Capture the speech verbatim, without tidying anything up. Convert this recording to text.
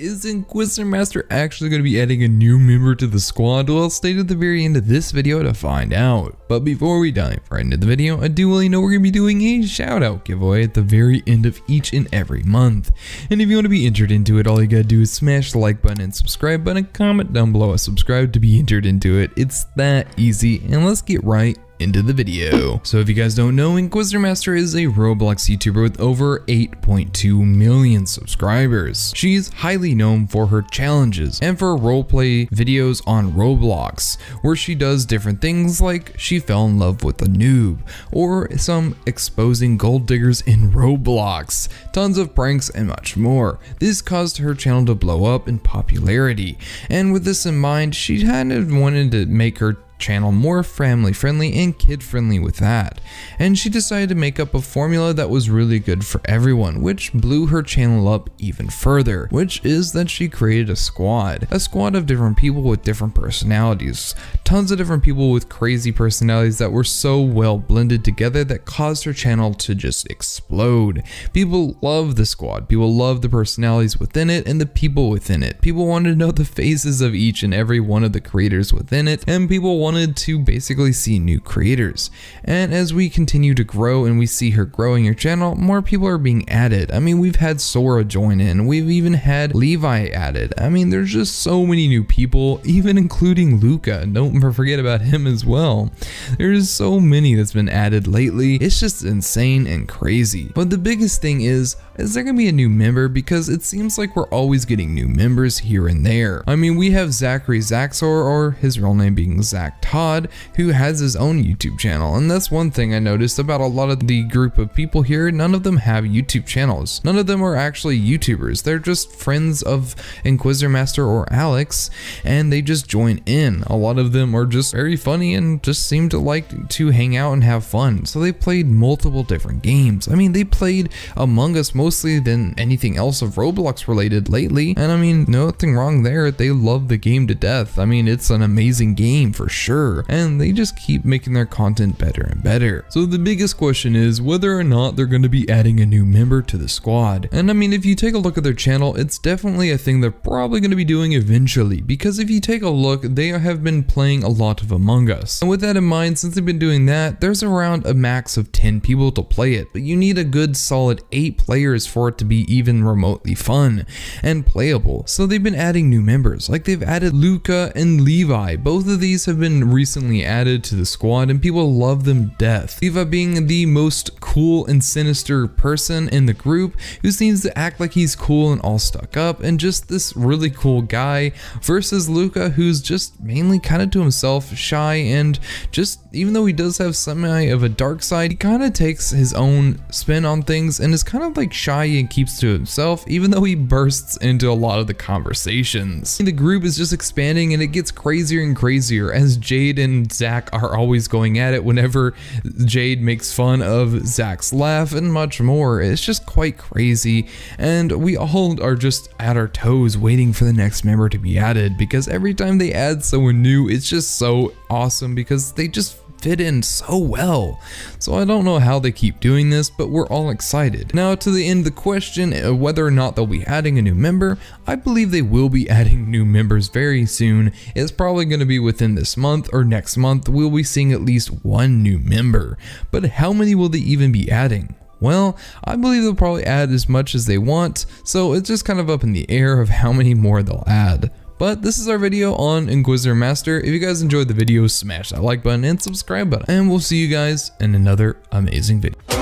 Is InquisitorMaster actually going to be adding a new member to the squad? Well, stay to the very end of this video to find out. But before we dive right into the video, I do want you to know we're going to be doing a shout out giveaway at the very end of each and every month. And if you want to be entered into it, all you got to do is smash the like button and subscribe button, comment down below a subscribe to be entered into it. It's that easy, and let's get right into the video. So if you guys don't know, InquisitorMaster is a Roblox YouTuber with over eight point two million subscribers. She's highly known for her challenges and for roleplay videos on Roblox, where she does different things like she fell in love with a noob, or some exposing gold diggers in Roblox, tons of pranks and much more. This caused her channel to blow up in popularity, and with this in mind, she kind of wanted to make her channel more family friendly and kid friendly with that, and she decided to make up a formula that was really good for everyone, which blew her channel up even further, which is that she created a squad a squad of different people with different personalities, tons of different people with crazy personalities that were so well blended together that caused her channel to just explode. People love the squad, people love the personalities within it and the people within it, people wanted to know the faces of each and every one of the creators within it, and people wanted to basically see new creators. And as we continue to grow and we see her growing her channel, more people are being added. I mean, we've had Sora join in, we've even had Levi added. I mean, there's just so many new people, even including Luca. Don't forget about him as well. There's so many that's been added lately. It's just insane and crazy. But the biggest thing is, is there gonna be a new member? Because it seems like we're always getting new members here and there. I mean, we have Zachary Zaxor, or his real name being Zach Todd, who has his own YouTube channel, and that's one thing I noticed about a lot of the group of people here. None of them have YouTube channels, none of them are actually YouTubers, they're just friends of InquisitorMaster or Alex, and they just join in. A lot of them are just very funny and just seem to like to hang out and have fun, so they played multiple different games. I mean, they played Among Us mostly than anything else of Roblox related lately, and I mean, nothing wrong there, they love the game to death. I mean, it's an amazing game for sure. Sure, and they just keep making their content better and better. So the biggest question is whether or not they're going to be adding a new member to the squad. And I mean, if you take a look at their channel, it's definitely a thing they're probably going to be doing eventually, because if you take a look, they have been playing a lot of Among Us, and with that in mind, since they've been doing that, there's around a max of ten people to play it, but you need a good solid eight players for it to be even remotely fun and playable. So they've been adding new members, like they've added Luca and Levi. Both of these have been recently added to the squad, and people love them to death. Eva being the most cool and sinister person in the group, who seems to act like he's cool and all stuck up and just this really cool guy, versus Luca, who's just mainly kind of to himself, shy, and just, even though he does have semi of a dark side, he kind of takes his own spin on things and is kind of like shy and keeps to himself, even though he bursts into a lot of the conversations. And the group is just expanding, and it gets crazier and crazier as Jade and Zach are always going at it whenever Jade makes fun of Zach's laugh and much more. It's just quite crazy, and we all are just at our toes waiting for the next member to be added, because every time they add someone new, it's just so awesome because they just fit in so well. So I don't know how they keep doing this, but we're all excited. Now to the end of the question of whether or not they'll be adding a new member, I believe they will be adding new members very soon. It's probably going to be within this month or next month. We'll be seeing at least one new member, but how many will they even be adding? Well, I believe they'll probably add as much as they want, so it's just kind of up in the air of how many more they'll add. But this is our video on InquisitorMaster. If you guys enjoyed the video, smash that like button and subscribe button, and we'll see you guys in another amazing video.